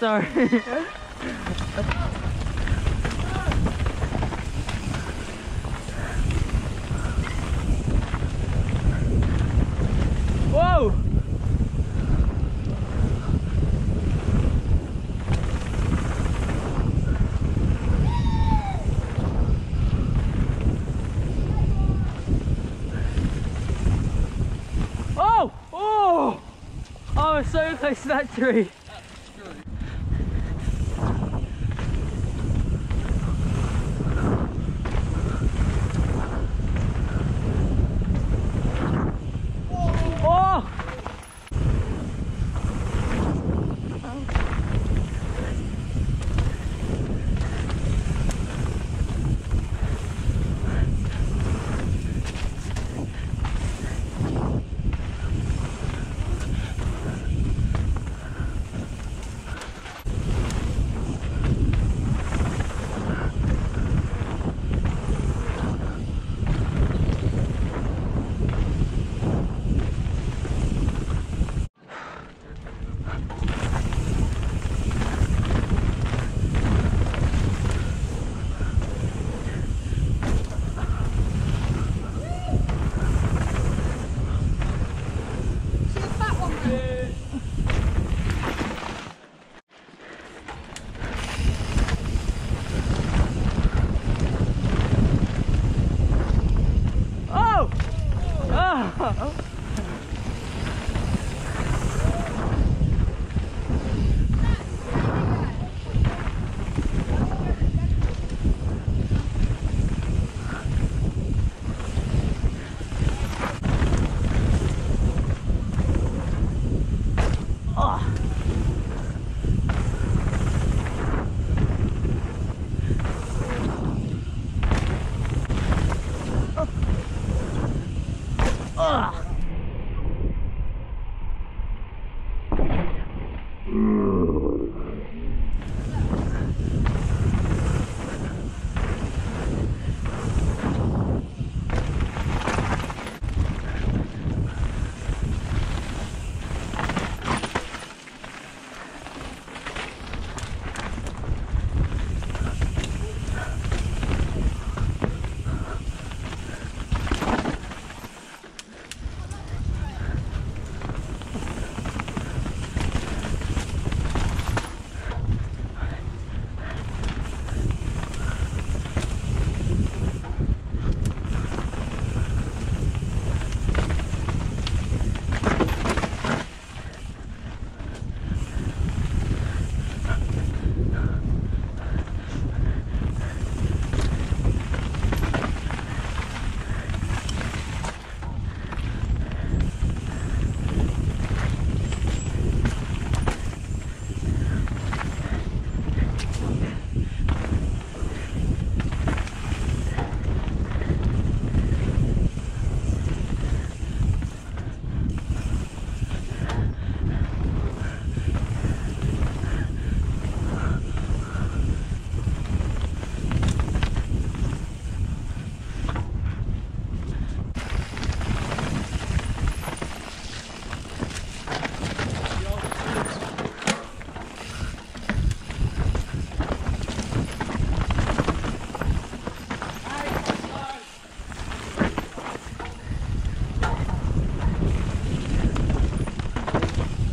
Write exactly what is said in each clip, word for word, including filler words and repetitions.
Sorry. Whoa! So close to that tree.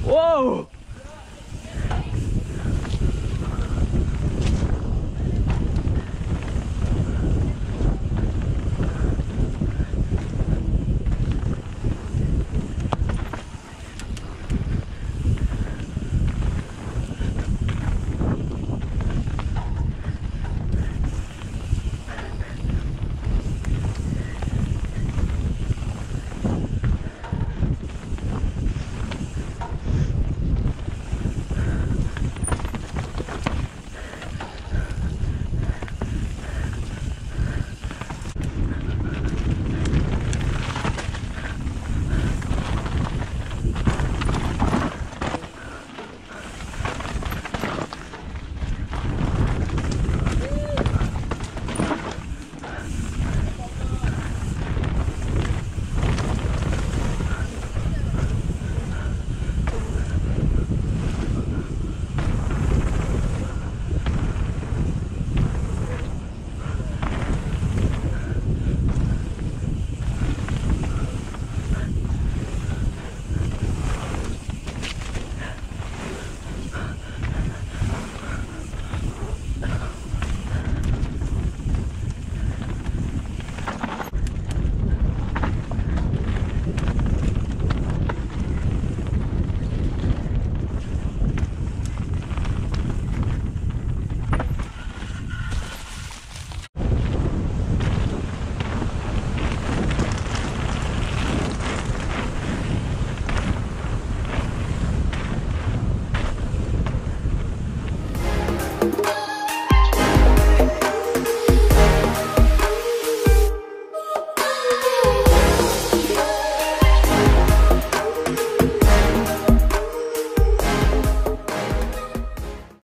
Whoa!